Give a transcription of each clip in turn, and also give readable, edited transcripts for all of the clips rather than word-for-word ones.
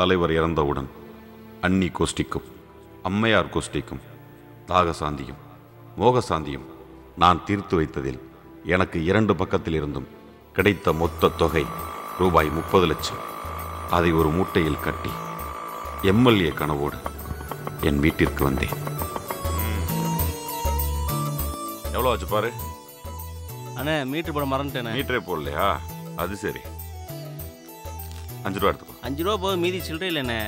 தலைவர் இறந்தவுடன் அன்னி கோஷ்டிக்கும் அம்மையார் கோஷ்டிக்கும் தாகசாந்தியும் மோகசாந்தியும் நான் தீர்த்து வைத்ததில் எனக்கு 2 பக்கத்திலிருந்தும் கிடைத்த மொத்த தொகை ரூபாய் 30 லட்சம். அதை ஒரு மூட்டையில் கட்டி எம்எல்ஏ கனவோடு என் வீட்டிற்கு வந்தேன். எவ்வளோ ஆச்சு பாரு அண்ணே. மீட்டர் போட மறந்துட்டேனே. மீட்டரே போடலையா? அது சரி, 5 ரூபா எடுத்துக்கோ. 5 ரூபா போது மீதி சில்லறை இல்லைண்ணே.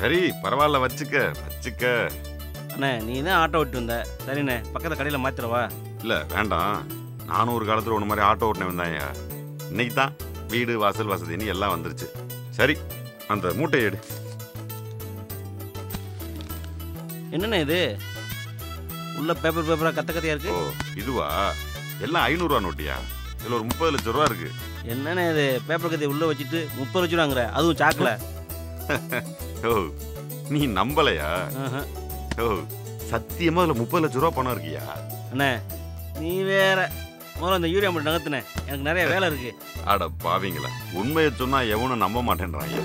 சரி பரவாயில்ல, வச்சுக்க வச்சுக்க. அண்ணே நீ தான் ஆட்டோ விட்டு வந்த. சரிண்ணே பக்கத்து கடையில் மாத்திரவா? இல்லை வேண்டாம், நானும் ஒரு காலத்தில் ஒன்று மாதிரி ஆட்டோ ஓட்டினேன் வந்தாயா. இன்னைக்கு தான் வீடு வாசல் வசதின்னு எல்லாம் வந்துருச்சு. சரி அந்த மூட்டை எடு. என்னண்ணே இது உள்ள பேப்பர் பேப்பராக கத்தையா இருக்கு? ஓ இதுவா? எல்லாம் 500 ரூபா நோட்டியா? இதில் ஒரு 30 லட்ச ரூபா இருக்கு. என்னென்ன இது பேப்பர் கதையை உள்ளே வச்சுட்டு 30 லட்ச ரூபாங்கிற? அதுவும் சாக்கல. ஓ நீ நம்பலையா? ஓ சத்தியமாக அதில் 30 லட்ச ரூபா பணம் இருக்கியா? அண்ணே நீ வேற. முதல்ல அந்த யூரியா மட்டும் நகர்த்தினே, எனக்கு நிறைய வேலை இருக்கு. அட பாவீங்களா, உண்மையை சொன்னால் எவனும் நம்ப மாட்டேன்றாங்க.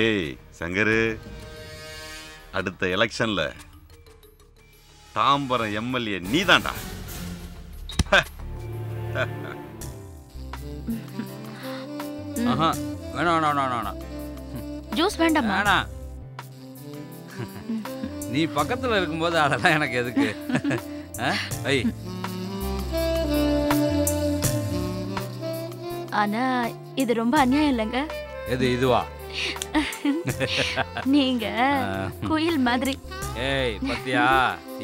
ஏய் சங்கர், அடுத்த எலெக்ஷன்ல தாம்பரம் எம்எல்ஏ நீதான்டா. ஆஹா வேணா வேணா வேணா, ஜூஸ் வேண்டாம் வேணா. நீ பக்கத்துல இருக்கும்போது அதெல்லாம் எனக்கு எதுக்கு? ஐ ஆனா இது ரொம்ப அநியாயம் இல்லைங்க. எது இதுவா? நீங்க கோயில் மாதிரி. ஏய் பத்தியா,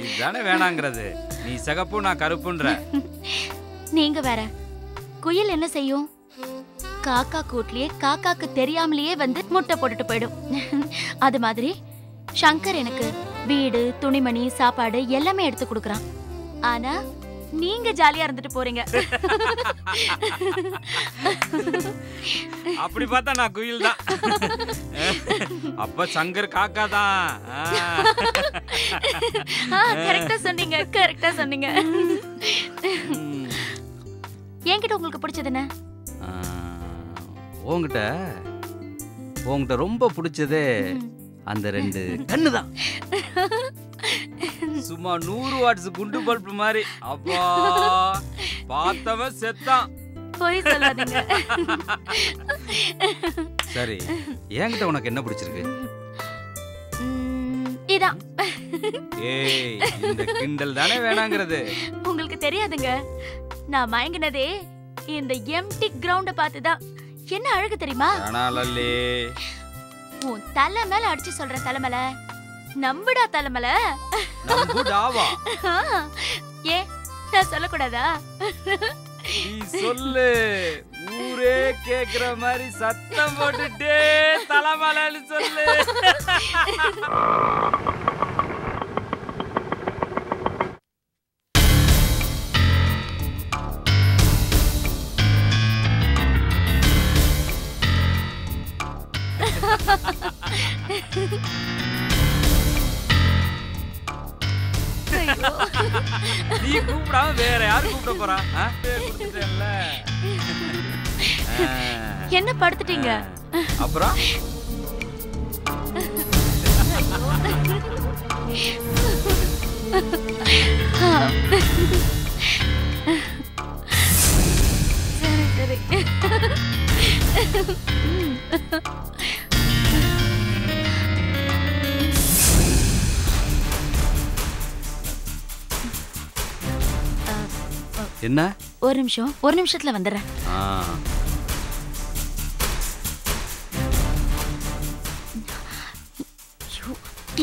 இதுதானே வேணாங்கிறது. நீ சிகப்பு நான் கருப்புன்ற. நீங்க வேற. கோயில் என்ன செய்யும்? காக்கா கூட்லயே காக்காக்கு தெரியாமலேயே வந்து முட்டை போட்டுட்டு போயிடும். அது மாதிரி சங்கர் எனக்கு வீடு, துணிமணி, சாப்பாடு எல்லாமே எடுத்து கொடுக்குறான். ஆனா நீங்க ஜாலியா இருந்துட்டு போறீங்க. அப்படி பார்த்தா நான் குயில் தான். அப்ப சங்கர் காக்கா தான். கரெக்டா சொன்னீங்க, கரெக்டா சொன்னீங்க. என்கிட்ட உங்களுக்கு பிடிச்சது என்ன? உங்ககிட்ட உங்ககிட்ட ரொம்ப பிடிச்சது அந்த ரெண்டு கண்ணு தான். சும்மா 100 வாட்ஸ் குண்டு பல்ப் மாதிரி. அப்பா பார்த்தவன் செத்தான். போய் சொல்லாதீங்க. சரி, என்கிட்ட உனக்கு என்ன பிடிச்சிருக்கு? இதான். ஏய் இந்த கிண்டல் தானே வேணாங்கிறது. உங்களுக்கு தெரியாதுங்க, நான் மயங்கினதே இந்த எம்டி கிரவுண்ட பார்த்து தான். என்ன அழகு தெரியுமா? உன் தலை மேல அடிச்சு சொல்றேன். தலைமல நம்புடா, தலைமல நம்புடாவா? ஏ நான் சொல்ல கூடாதா? நீ சொல்லு, ஊரே கேக்குற மாதிரி சத்தம் போட்டுட்டு தலைமலன்னு சொல்லு. நீ கூப்பிடாம வேற யாரு கூப்பிட போறா? என்ன படுத்துட்டீங்க? அப்புறம் சரி சரி. என்ன? ஒரு நிமிஷம், ஒரு நிமிஷத்துல வந்துடுறேன்.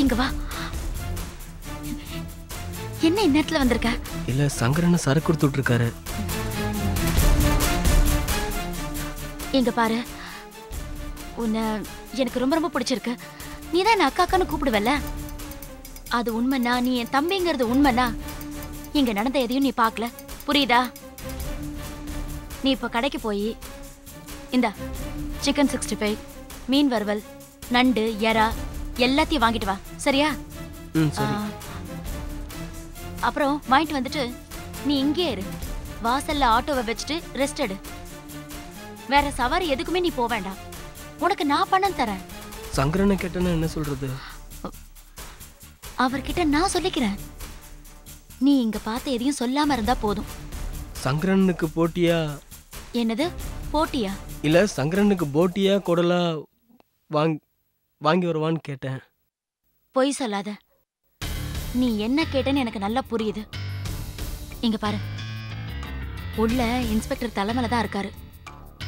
இங்க வா. என்ன இந்நேரத்துல வந்திருக்க? இல்ல சங்கரன் சரக்கு கொடுத்துட்டு இருக்காரு. இங்க பாரு, உன்னை எனக்கு ரொம்ப ரொம்ப பிடிச்சிருக்கு. நீதான் என்ன அக்காக்கான்னு கூப்பிடுவல்ல, அது உண்மைன்னா? நீ என் தம்பிங்கிறது உண்மைன்னா? இங்க நடந்த எதையும் நீ பாக்கல, புரியுதா? நீ இப்போ கடைக்கு போய் இந்த சிக்கன் 65, மீன் வறுவல், நண்டு, எறா எல்லாத்தையும் வாங்கிட்டு வா, சரியா? அப்புறம் வாங்கிட்டு வந்துட்டு நீ இங்கே இரு, வாசல்ல ஆட்டோவை வச்சுட்டு ரெஸ்ட் எடு. வேற சவாரி எதுக்குமே நீ போக வேண்டாம். உனக்கு நான் பணம் தரேன். சங்கரனை கேட்டேன்னு என்ன சொல்றது? அவர்கிட்ட நான் சொல்லிக்கிறேன். நீ இங்க பார்த்த எதையும் சொல்லாம இருந்தா போதும். சங்கரனுக்கு போட்டியா? என்னது போட்டியா? இல்ல சங்கரனுக்கு போட்டியா கொடலா வாங்கி வருவான்னு கேட்டேன். பொய் சொல்லாத, நீ என்ன கேட்டேன்னு எனக்கு நல்லா புரியுது. இங்க பாரு, உள்ள இன்ஸ்பெக்டர் தலைமையில தான் இருக்காரு.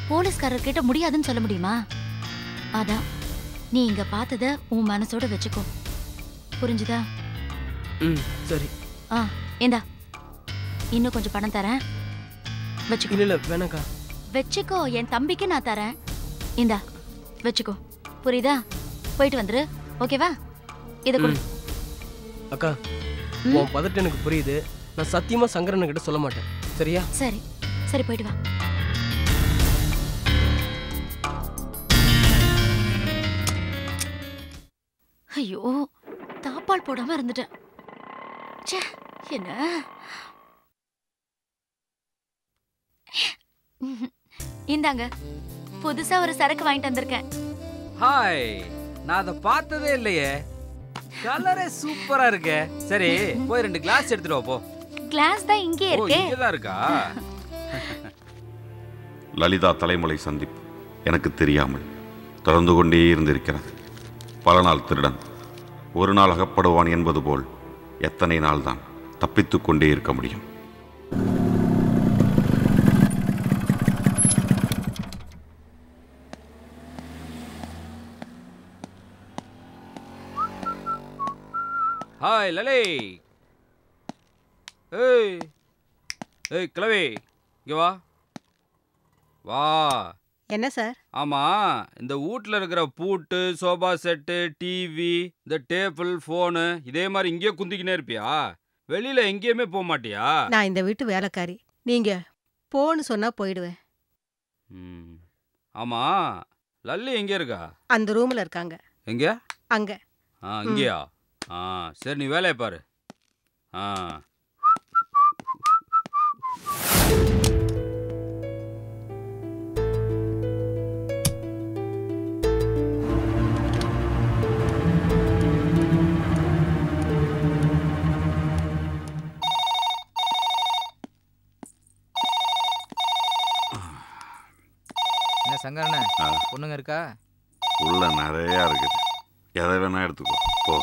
போலீஸ்காரர் கிட்ட முடியாதுன்னு சொல்ல முடியுமா? அதான் நீ இங்க பார்த்தத உன் மனசோட வச்சுக்கோ, புரிஞ்சுதா? ம் சரி. இந்தா, இன்னும் கொஞ்சம் பணம் தரேன், வச்சுக்கோ. இல்ல வேணாக்கா, வச்சுக்கோ, என் தம்பிக்கு நான் தரேன். இந்தா வச்சுக்கோ, புரியுதா? போயிட்டு வந்துரு, ஓகேவா? இதை கொடு. அக்கா உன் பதட்டம் எனக்கு புரியுது. நான் சத்தியமா சங்கரன் கிட்ட சொல்ல மாட்டேன், சரியா? சரி சரி, போயிட்டு வா. ஐயோ தாப்பால் போடாம இருந்துட்டேன். என்ன இந்தாங்க, புதுசா ஒரு சரக்கு வாங்கிட்டு வந்திருக்கேன். हाय ना अद पातदे இல்லையே கலரே சூப்பரா இருக்கே சரி போய் ரெண்டு கிளாஸ் எடுத்துட்டு வா போ கிளாஸ் தான் இங்கே இருக்கே ஓ இங்க தான் இருக்கா லலிதா தலைமுளை சந்திப்பு எனக்கு தெரியாமல் தொடர்ந்து கொண்டே இருந்திருக்கிறது பல நாள் திருடன் ஒரு நாள் அகப்படுவான் என்பது போல் எத்தனை நாள் தான் தப்பித்து கொண்டே இருக்க முடியும் हाय लले ए ए கிளவே இங்க வா வா என்ன சார் ஆமா இந்த ஊட்ல இருக்கிற பூட் சோபா செட் டிவி இந்த டேபிள் ஃபோன் இதே மாதிரி இங்கே குந்திக்கினே இருப்பியா வெளியில எங்கேயுமே போக மாட்டியா நான் இந்த வீட்டு வேலைக்காரி நீங்க போன்னு சொன்னா போய்டுவேன் ஆமா லல்லி எங்க இருக்கா அந்த ரூம்ல இருக்காங்க எங்க அங்க அங்கயா हाँ सर नहीं वाले पर हाँ ना संगर ना पुण्य कर का उल्ला ना रे यार के याद है ना यार तू को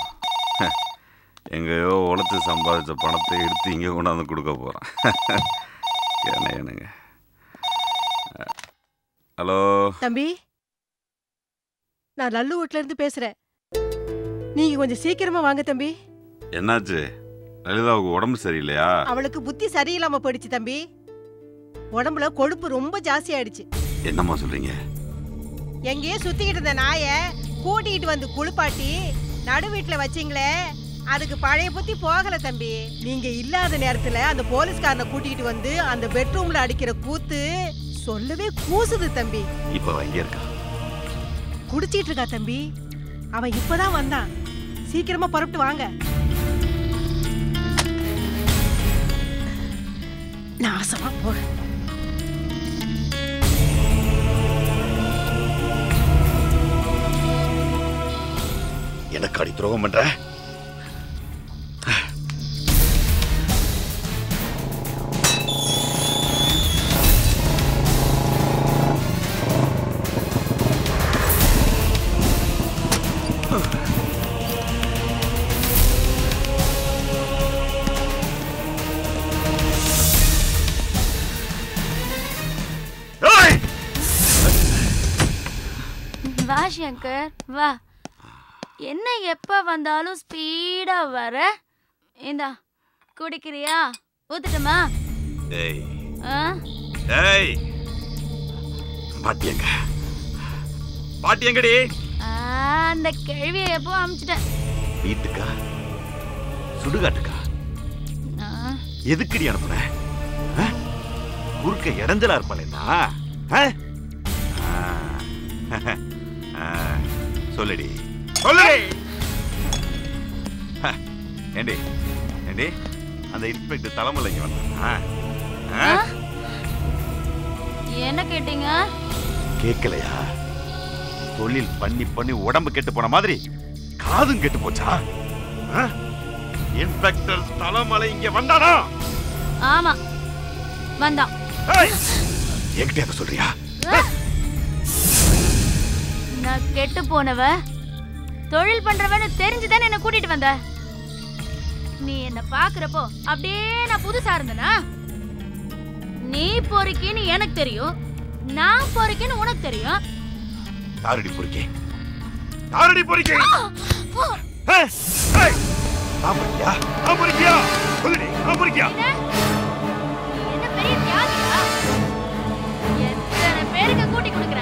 எங்கேயோ உழைத்து சம்பாதிச்ச பணத்தை எடுத்து இங்கே கொண்டாந்து கொடுக்க போகிறேன் ஏனுங்க ஹலோ தம்பி நான் லல்லு வீட்டிலேருந்து பேசுகிறேன் நீங்கள் கொஞ்சம் சீக்கிரமாக வாங்க தம்பி என்னாச்சு லலிதாவுக்கு உடம்பு சரியில்லையா அவளுக்கு புத்தி சரியில்லாமல் போயிடுச்சு தம்பி உடம்புல கொழுப்பு ரொம்ப ஜாஸ்தி ஆயிடுச்சு என்னம்மா சொல்கிறீங்க எங்கேயே சுற்றிக்கிட்டு இருந்த நாயை கூட்டிகிட்டு வந்து குளிப்பாட்டி நடு வீட்டில் வச்சிங்களே அதுக்கு பழைய புத்தி போகல தம்பி நீங்க இல்லாத நேரத்துல அந்த போலீஸ்காரனை கூட்டிட்டு வந்து அந்த பெட்ரூம்ல அடிக்கிற கூத்து சொல்லவே கூசுது தம்பி இப்போ அங்க இருக்கா குடிச்சிட்டு இருக்கா தம்பி அவன் இப்பதான் வந்தான் சீக்கிரமா பரப்பிட்டு வாங்க நாசமா போ எனக்கு அடி துரோகம் பண்ற शंकर वाह என்ன எப்ப வந்தாலும் ஸ்பீடா வர இந்த குடிக்கறியா ஊத்துட்டமா டேய் டேய் பாட்டிங்க பாட்டிங்கடி அந்த கேள்வியை எப்போ அம்ச்சிட்ட வீட்டுக்கா சுடுகாட்டுக்கா எதுக்குடி அனுப்புற ஊர்க்க இடஞ்சலா இருப்பாளேனா சொல்லடி சொல்லடி ஏண்டி ஏண்டி அந்த இன்ஸ்பெக்டர் தலைமலை இங்க வந்தானா என்ன கேட்டிங்க கேக்கலையா தொழில் பண்ணி பண்ணி உடம்பு கெட்டு போன மாதிரி காதும் கெட்டு போச்சா இன்ஸ்பெக்டர் தலைமலை இங்க வந்தானா ஆமா வந்தான் என்கிட்ட சொல்றியா நான் கெட்டு போனவ தொழில் பண்றவன்னு தெரிஞ்சுதானே என்ன கூட்டிட்டு வந்த நீ என்ன பாக்குறப்போ அப்படியே நான் புதுசா இருந்தனா நீ பொறுக்கின்னு எனக்கு தெரியும் நான் பொறுக்கின்னு உனக்கு தெரியும் தாரடி பொறுக்கே தாரடி பொறுக்கே ஏய் ஏய் ஆம்பரியா ஆம்பரியா சொல்லடி ஆம்பரியா என்ன பெரிய தியாகியா எத்தனை பேருக்கு கூட்டி கொடுக்கற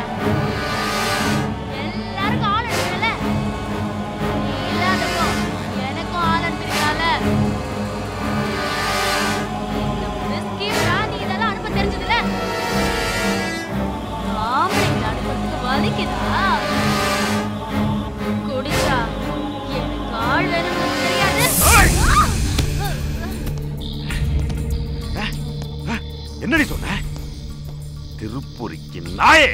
என்னடி சொன்ன திருப்பூரிக்கு நாயே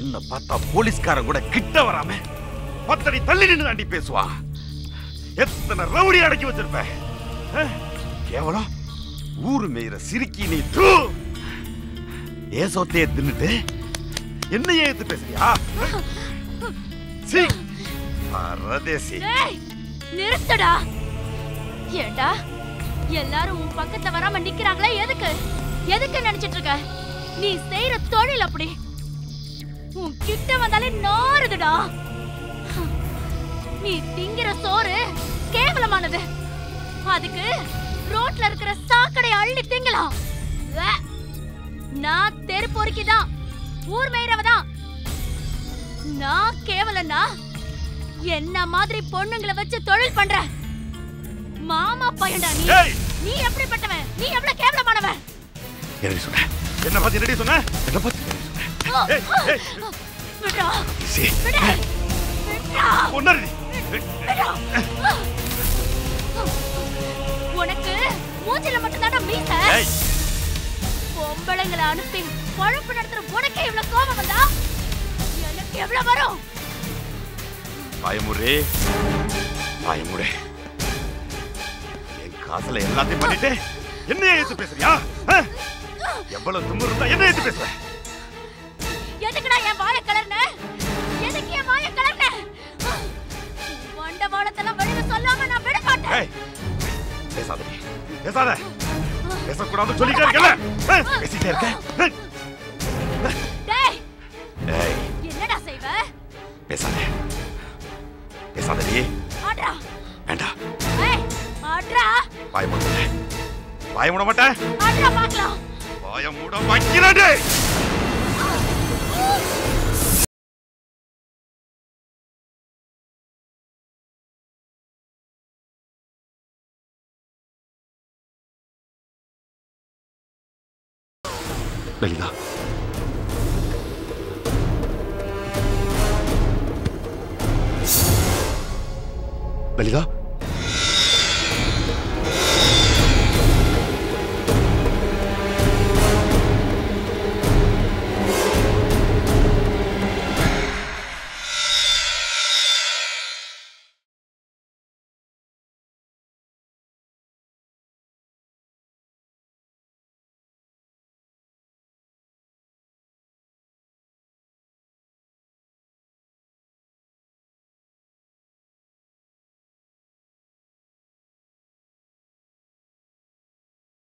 என்ன பார்த்தா போலீஸ்காரன் கூட கிட்ட வராம பத்தடி தள்ளி நின்னு தாண்டி பேசுவா. எத்தனை ரவுடி அடக்கி வச்சிருப்ப. கேவலம் ஊரு மேயிற சிரிக்கி நீ தூ ஏசோத்தையே தின்னுட்டு என்னையே எடுத்து பேசுறியா? சி பரதேசி நிறுத்தடா. ஏண்டா எல்லாரும் உன் பக்கத்துல வராம நிக்கிறாங்களே எதுக்கு எதுக்கு நினைச்சிட்டு இருக்க? நீ செய்யற தொழில் அப்படி. உன் கிட்ட வந்தாலே நாறுதுடா. நீ திங்கிற சோறு கேவலமானது. அதுக்கு ரோட்ல இருக்கிற சாக்கடை அள்ளி திங்கலாம். நான் தெரு பொறுக்கிதான் ஊர் மேயிறவதான். நான் கேவலன்னா என்ன மாதிரி பொண்ணுங்களை வச்சு தொழில் பண்ற மாமா பையன்டா நீ. நீ எப்படிப்பட்டவன்? நீ எவ்வளவு கேவலமானவன்? என்ன சொன்ன? என்ன பத்தி என்னடி சொன்ன? என்ன பத்தி சொன்ன? ஏய் விடா. சீ விடா. ஒன்னடி. விடா. உனக்கு மூஞ்சில மட்டும் தான மீசை. ஏய் பொம்பளைங்களை அனுப்பி பொழப்பு நடத்துற உனக்கே இவ்ளோ கோபம் வந்தா எனக்கு எவ்வளவு வரும்? பயமுறே பயமுறே காசல எல்லாத்தையும் பண்ணிட்டு என்னையே எடுத்து பேசுறியா? எவ்வளவு தும்பு இருந்தா என்ன எடுத்து பேசுற? எதுக்குடா என் வாயை கலர்னே? எதுக்கு என் வாயை கலர்னே? வண்டவாளத்தெல்லாம் வெளியில சொல்லாம நான் விட மாட்டேன். ஏய் பேசாத பேசாத பேசக்கூடாது சொல்லிட்டே இருக்கல. பேசிட்டே இருக்க. டேய் ஏய் என்னடா செய்வ? பேசாத பேசாதடி. ஆடா வேண்டா. ஏய் ஆட்ரா பாய் மாட்டே பாய் மூட மாட்டே ஆட்ரா பார்க்கலாம் பாய் மூட வைக்கிறடே. வெளியா வெளியா